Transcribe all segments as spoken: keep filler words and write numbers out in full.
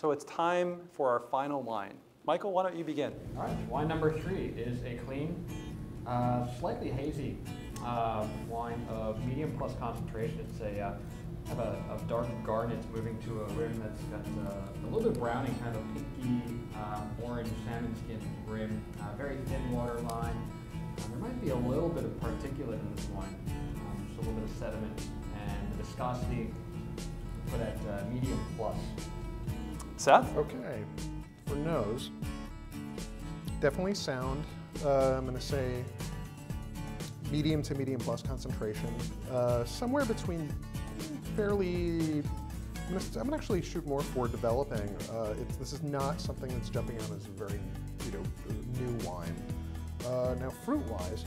So it's time for our final wine. Michael, why don't you begin? All right, wine number three is a clean, uh, slightly hazy uh, wine of medium plus concentration. It's a uh, have a, a dark garnet moving to a rim that's got uh, a little bit browning, kind of a pinky uh, orange salmon skin rim, uh, very thin water line. There might be a little bit of particulate in this wine, um, just a little bit of sediment, and the viscosity for that uh, medium plus. Seth? Okay, for nose, definitely sound. Uh, I'm gonna say medium to medium plus concentration, uh, somewhere between fairly, I'm gonna, I'm gonna actually shoot more for developing. Uh, it's, this is not something that's jumping out as a very, you know, new wine. Uh, now, fruit-wise,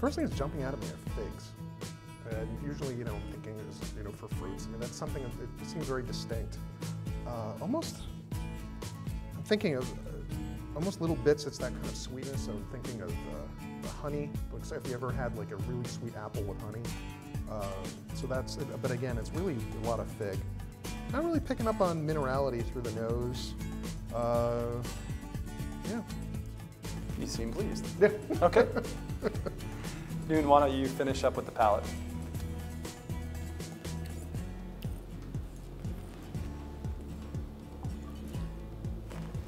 first thing that's jumping out of me are figs. And usually, you know, I'm thinking is, you know, for fruits. I mean, that's something that it seems very distinct. Uh, almost, I'm thinking of uh, almost little bits. It's that kind of sweetness. I'm thinking of uh, the honey. Looks like if you ever had like a really sweet apple with honey. Uh, so that's, but again, it's really a lot of fig. Not really picking up on minerality through the nose. Uh, yeah. You seem pleased. Yeah. Okay. Noon, why don't you finish up with the palate?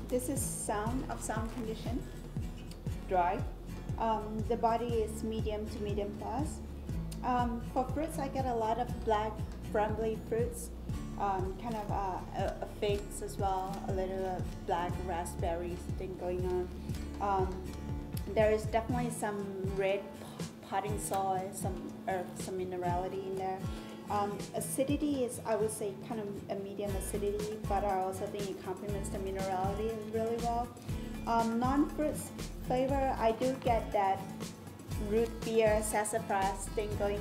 This is sound of sound condition, dry. Um, the body is medium to medium plus. Um, for fruits, I get a lot of black, crumbly fruits, um, kind of uh, uh, figs as well, a little uh, black raspberries thing going on. Um, there is definitely some red potting soil, some earth, some minerality in there. Um, acidity is, I would say, kind of a medium acidity, but I also think it complements the minerality really well. Um, non-fruits flavor, I do get that root beer, sassafras thing going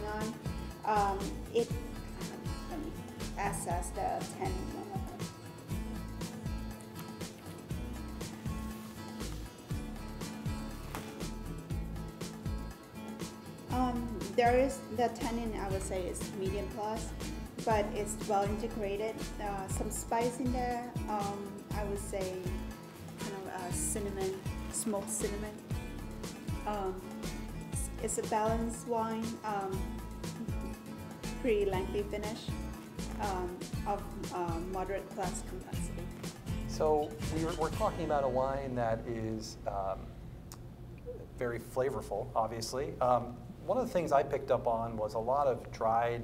on. Um, it assess the tannin. Um, there is the tannin, I would say, is medium plus, but it's well integrated. Uh, some spice in there, um, I would say, kind of uh, cinnamon, smoked cinnamon. Um, it's a balanced wine, um, pretty lengthy finish, um, of uh, moderate plus complexity. So we were, we're talking about a wine that is um, very flavorful, obviously. Um, One of the things I picked up on was a lot of dried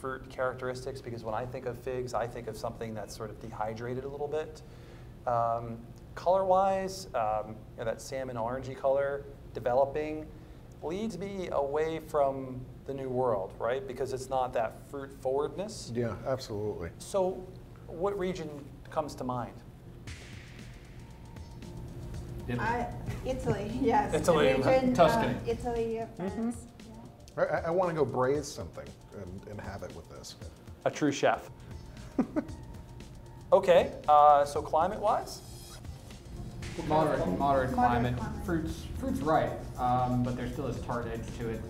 fruit characteristics, because when I think of figs, I think of something that's sort of dehydrated a little bit. Um, Color-wise, um, you know, that salmon orangey color developing leads me away from the New World, right? Because it's not that fruit forwardness. Yeah, absolutely. So what region comes to mind? Italy. I, Italy, yes. Italy, region, Tuscany. Uh, Italy, France. Mm-hmm. Yeah. I, I want to go braise something and, and have it with this. A true chef. Okay, uh, so climate-wise? Moderate, moderate, moderate climate. climate. Fruits, fruits right, um, but there still is tart edge to it.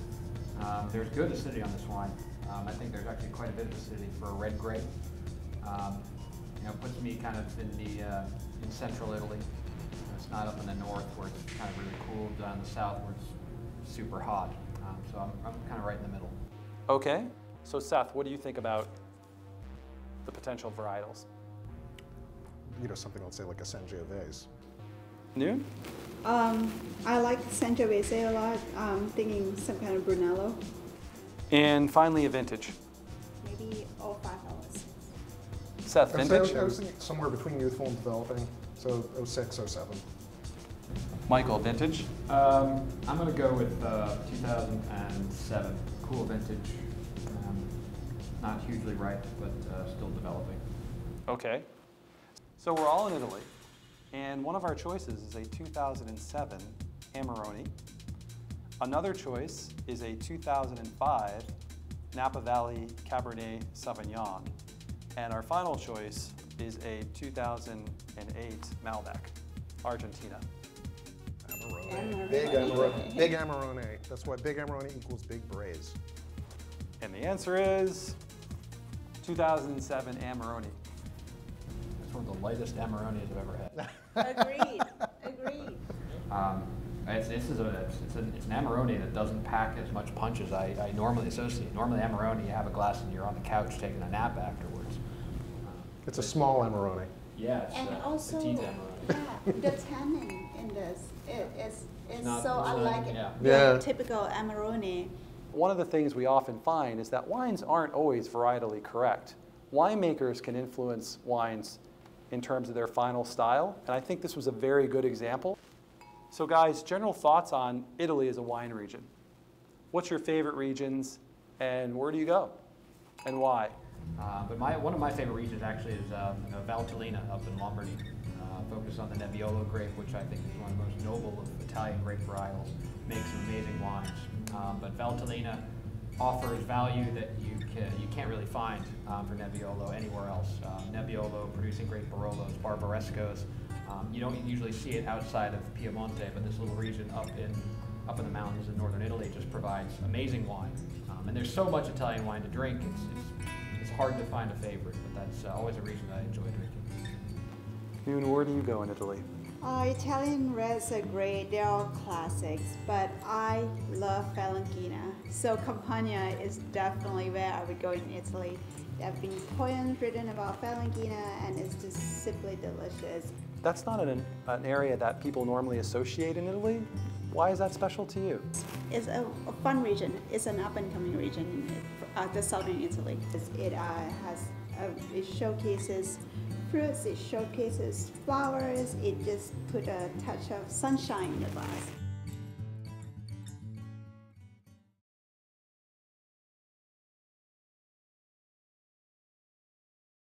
Um, there's good acidity on this wine. Um, I think there's actually quite a bit of acidity for a red grape. Um, you know, puts me kind of in the uh, in central Italy. It's not up in the north where it's kind of really cool, down in the south where it's super hot. Um, so I'm, I'm kind of right in the middle. Okay, so Seth, what do you think about the potential varietals? You know, something I'll say like a Sangiovese. Noon? Um, I like Sangiovese a lot. I'm thinking some kind of Brunello. And finally, a vintage. Maybe all five dollars. Seth, vintage? I was thinking somewhere between youthful and developing. So oh six, oh seven. Michael, vintage? Um, I'm going to go with uh, two thousand seven. Cool vintage. Um, not hugely ripe, but uh, still developing. Okay. So we're all in Italy. And one of our choices is a two thousand seven Amarone. Another choice is a two thousand five Napa Valley Cabernet Sauvignon. And our final choice is a two thousand eight Malbec, Argentina. Amarone. Amarone. Big Amarone. Big Amarone. That's why Big Amarone equals Big Braise. And the answer is two thousand seven Amarone. one of the lightest Amarones I've ever had. Agreed. Agreed. Um, it's, this is a, it's, an, it's an Amarone that doesn't pack as much punch as I, I normally associate. Normally Amarone, you have a glass and you're on the couch taking a nap afterwards. Uh, it's a small Amarone. Yeah, it's and a also, petite Amarone. Yeah, the tannin in this it, it's, it's, it's not, so it's unlike yeah. Yeah. Yeah. typical Amarone. One of the things we often find is that wines aren't always varietally correct. Winemakers can influence wines in terms of their final style, and I think this was a very good example. So guys, general thoughts on Italy as a wine region. What's your favorite regions, and where do you go, and why? Uh, but my, one of my favorite regions actually is um, you know, Valtellina up in Lombardy. Uh, focused on the Nebbiolo grape, which I think is one of the most noble of Italian grape varietals. Makes amazing wines. Um, but Valtellina offers value that you, can, you can't really find um, for Nebbiolo anywhere else. Um, Nebbiolo producing great Barolos, Barbarescos. Um, you don't usually see it outside of Piemonte, but this little region up in, up in the mountains in northern Italy just provides amazing wine. Um, and there's so much Italian wine to drink, it's, it's, it's hard to find a favorite, but that's uh, always a region that I enjoy drinking. Yoon, where do you go in Italy? Uh, Italian reds are great, they're all classics, but I love Falanghina. So Campania is definitely where I would go in Italy. There have been poems written about Falanghina and it's just simply delicious. That's not an, an area that people normally associate in Italy. Why is that special to you? It's a, a fun region. It's an up-and-coming region in uh, the southern Italy. It, uh, has, uh, it showcases fruits, it showcases flowers, it just put a touch of sunshine in the glass.